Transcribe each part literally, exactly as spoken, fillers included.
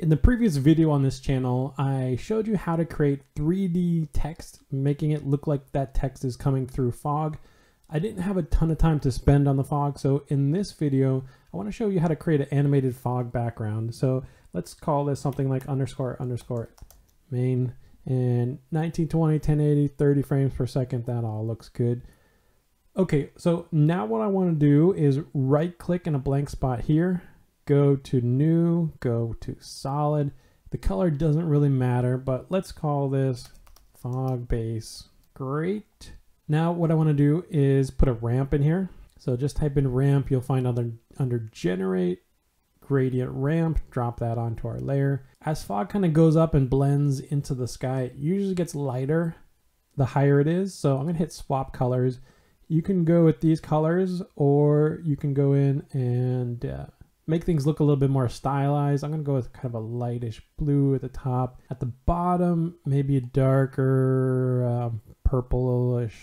In the previous video on this channel, I showed you how to create three D text, making it look like that text is coming through fog. I didn't have a ton of time to spend on the fog, so in this video, I want to show you how to create an animated fog background. So let's call this something like underscore underscore main, and nineteen twenty, ten eighty, thirty frames per second, that all looks good. Okay, so now what I want to do is right click in a blank spot here, go to new, go to solid. The color doesn't really matter, but let's call this fog base. Great. Now what I want to do is put a ramp in here. So just type in ramp, you'll find under, under generate, gradient ramp, drop that onto our layer. As fog kind of goes up and blends into the sky, it usually gets lighter the higher it is. So I'm gonna hit swap colors. You can go with these colors, or you can go in and uh, make things look a little bit more stylized. I'm gonna go with kind of a lightish blue at the top. At the bottom, maybe a darker um, purplish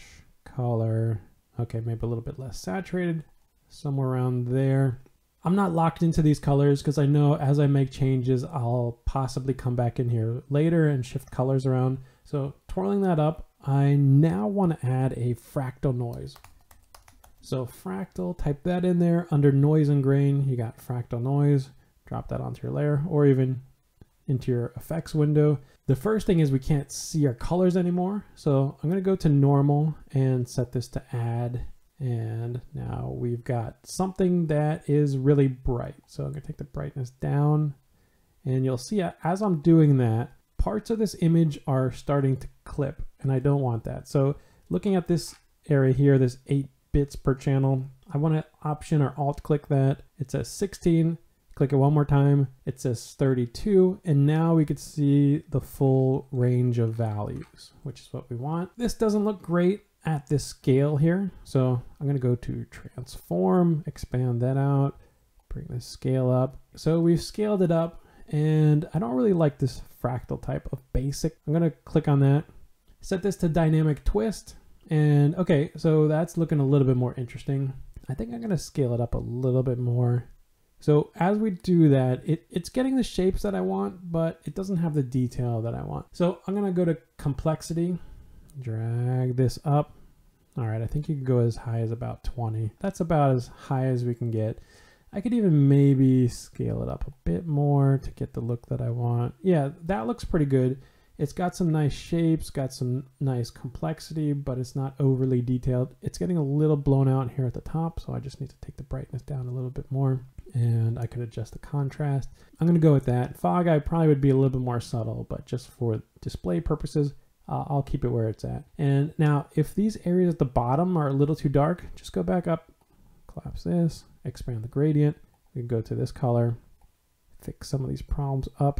color. Okay, maybe a little bit less saturated, somewhere around there. I'm not locked into these colors because I know as I make changes, I'll possibly come back in here later and shift colors around. So twirling that up, I now want to add a fractal noise. So fractal, type that in there. Under noise and grain, you got fractal noise. Drop that onto your layer or even into your effects window. The first thing is we can't see our colors anymore. So I'm going to go to normal and set this to add. And now we've got something that is really bright. So I'm going to take the brightness down, and you'll see as I'm doing that, parts of this image are starting to clip, and I don't want that. So looking at this area here, this eight bits per channel, I want to option or alt click that. It says sixteen, click it one more time. It says thirty-two, and now we could see the full range of values, which is what we want. This doesn't look great at this scale here. So I'm going to go to transform, expand that out, bring this scale up. So we've scaled it up, and I don't really like this fractal type of basic. I'm going to click on that, set this to dynamic twist. And okay, so that's looking a little bit more interesting. I think I'm going to scale it up a little bit more. So as we do that, it, it's getting the shapes that I want, but it doesn't have the detail that I want. So I'm going to go to complexity, drag this up. All right, I think you can go as high as about twenty. That's about as high as we can get. I could even maybe scale it up a bit more to get the look that I want. Yeah, that looks pretty good. It's got some nice shapes, got some nice complexity, but it's not overly detailed. It's getting a little blown out here at the top, so I just need to take the brightness down a little bit more, and I could adjust the contrast. I'm gonna go with that. Fog, I probably would be a little bit more subtle, but just for display purposes, Uh, I'll keep it where it's at. And now if these areas at the bottom are a little too dark, just go back up, collapse this, expand the gradient. We can go to this color, fix some of these problems up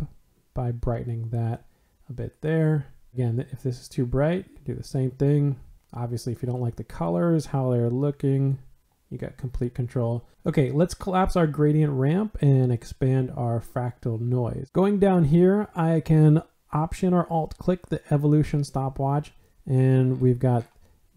by brightening that a bit there. Again, if this is too bright, do the same thing. Obviously, if you don't like the colors, how they're looking, you got complete control. Okay, let's collapse our gradient ramp and expand our fractal noise. Going down here, I can option or alt click the evolution stopwatch, and we've got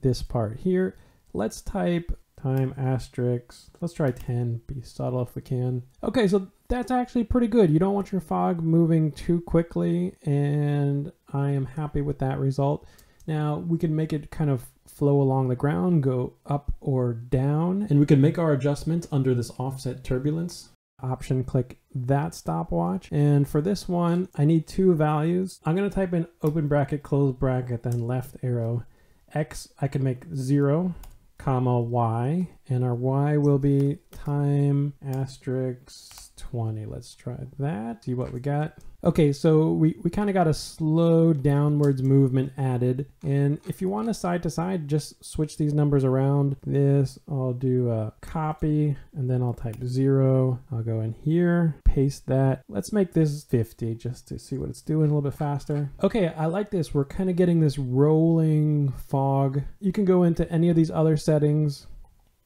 this part here. Let's type time asterisk, let's try ten, be subtle if we can. Okay, so that's actually pretty good. You don't want your fog moving too quickly, and I am happy with that result. Now we can make it kind of flow along the ground, go up or down, and we can make our adjustments under this offset turbulence. Option click that stopwatch, and for this one I need two values. I'm going to type in open bracket, close bracket, then left arrow x. I can make zero comma y, and our y will be time asterisk twenty. Let's try that, see what we got. Okay, so we we kind of got a slow downwards movement added, and if you want to side to side, just switch these numbers around. This, I'll do a copy, and then I'll type zero. I'll go in here, paste that. Let's make this fifty just to see what it's doing a little bit faster. Okay, I like this. We're kind of getting this rolling fog. You can go into any of these other settings.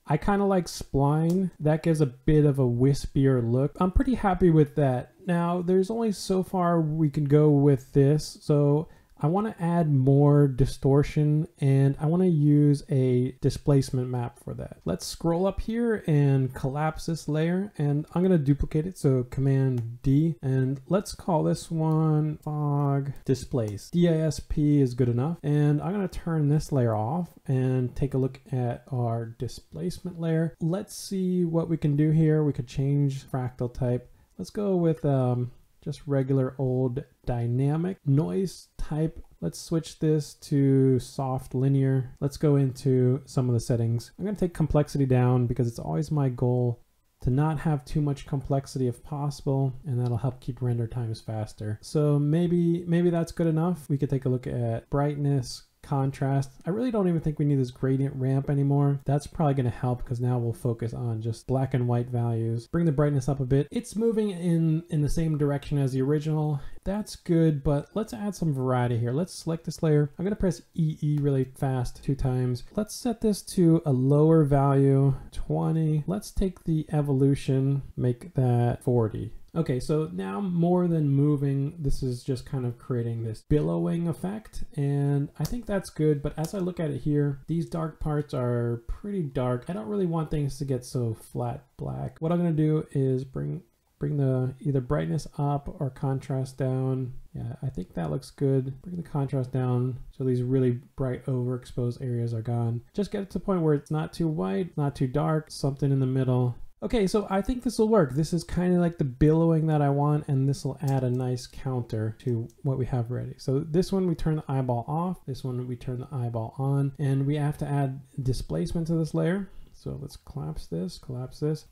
I kind of like spline. That gives a bit of a wispier look. I'm pretty happy with that. Now, there's only so far we can go with this, so I want to add more distortion and I want to use a displacement map for that. Let's scroll up here and collapse this layer, and I'm going to duplicate it. So Command D, and let's call this one fog displace. D I S P is good enough. And I'm going to turn this layer off and take a look at our displacement layer. Let's see what we can do here. We could change fractal type. Let's go with um, just regular old dynamic noise type. Let's switch this to soft linear. Let's go into some of the settings. I'm going to take complexity down because it's always my goal to not have too much complexity if possible, and that'll help keep render times faster. So maybe maybe that's good enough. We could take a look at brightness, contrast. I really don't even think we need this gradient ramp anymore. That's probably going to help because now we'll focus on just black and white values. Bring the brightness up a bit. It's moving in in the same direction as the original. That's good, but let's add some variety here. Let's select this layer. I'm going to press E E really fast two times. Let's set this to a lower value, twenty. Let's take the evolution, make that forty. Okay, so now more than moving, this is just kind of creating this billowing effect, and I think that's good. But as I look at it here, these dark parts are pretty dark. I don't really want things to get so flat black. What I'm going to do is bring bring the either brightness up or contrast down. Yeah, I think that looks good. Bring the contrast down so these really bright overexposed areas are gone. Just get it to the point where it's not too white, not too dark, something in the middle. Okay, so I think this will work. This is kind of like the billowing that I want, and this will add a nice counter to what we have already. So this one we turn the eyeball off, this one we turn the eyeball on, and we have to add displacement to this layer. So let's collapse this, collapse this.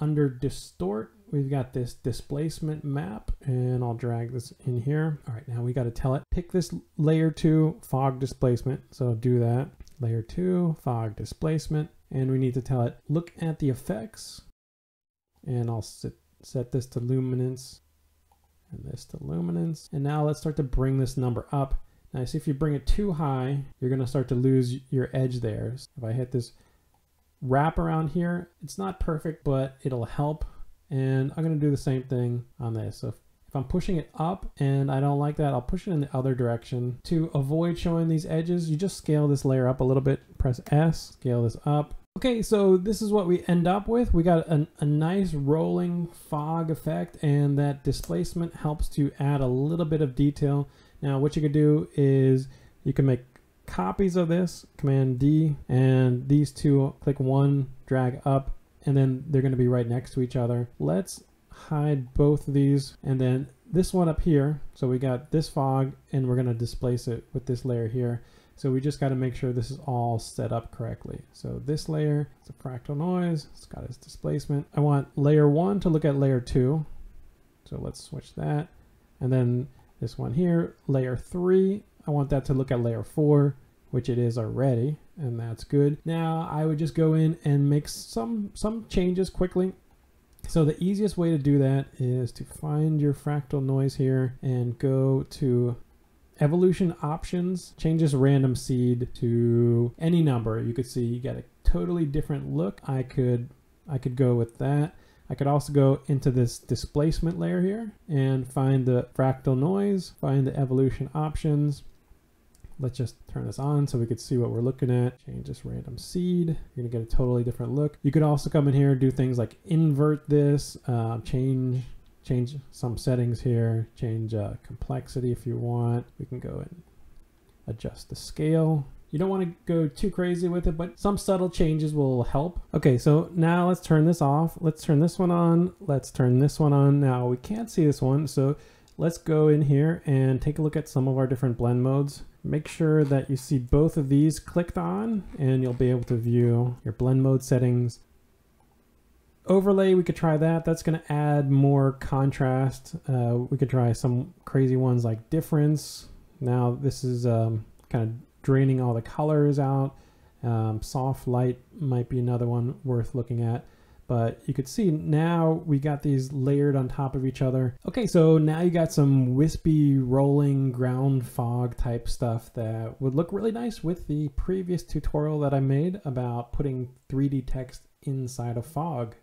Under distort, we've got this displacement map, and I'll drag this in here. All right, now we got to tell it, pick this layer two fog displacement. So do that, layer two fog displacement. And we need to tell it, look at the effects, and I'll set, set this to luminance and this to luminance. And now let's start to bring this number up. Now see, if you bring it too high, you're going to start to lose your edge there. So if I hit this wrap around here, it's not perfect, but it'll help. And I'm going to do the same thing on this. So if I'm pushing it up and I don't like that, I'll push it in the other direction. To avoid showing these edges, you just scale this layer up a little bit. Press S, scale this up. Okay, so this is what we end up with. We got an, a nice rolling fog effect, and that displacement helps to add a little bit of detail. Now what you can do is you can make copies of this, Command D, and these two, click one, drag up, and then they're going to be right next to each other. Let's hide both of these, and then this one up here. So we got this fog, and we're going to displace it with this layer here. So we just got to make sure this is all set up correctly. So this layer, it's a fractal noise, it's got its displacement. I want layer one to look at layer two, so let's switch that. And then this one here, layer three, I want that to look at layer four, which it is already, and that's good. Now I would just go in and make some some changes quickly. So the easiest way to do that is to find your fractal noise here and go to evolution options, change this random seed to any number. You could see you get a totally different look. I could, I could go with that. I could also go into this displacement layer here and find the fractal noise, find the evolution options. Let's just turn this on so we could see what we're looking at. Change this random seed. You're gonna get a totally different look. You could also come in here and do things like invert this, uh, change change some settings here, change uh, complexity if you want. We can go and adjust the scale. You don't want to go too crazy with it, but some subtle changes will help. Okay, so now let's turn this off. Let's turn this one on. Let's turn this one on. Now we can't see this one, so let's go in here and take a look at some of our different blend modes. Make sure that you see both of these clicked on, and you'll be able to view your blend mode settings. Overlay, we could try that. That's going to add more contrast. Uh, we could try some crazy ones like difference. Now this is um, kind of draining all the colors out. Um, soft light might be another one worth looking at. But you could see now we got these layered on top of each other. Okay, so now you got some wispy, rolling, ground fog type stuff that would look really nice with the previous tutorial that I made about putting three D text inside of fog.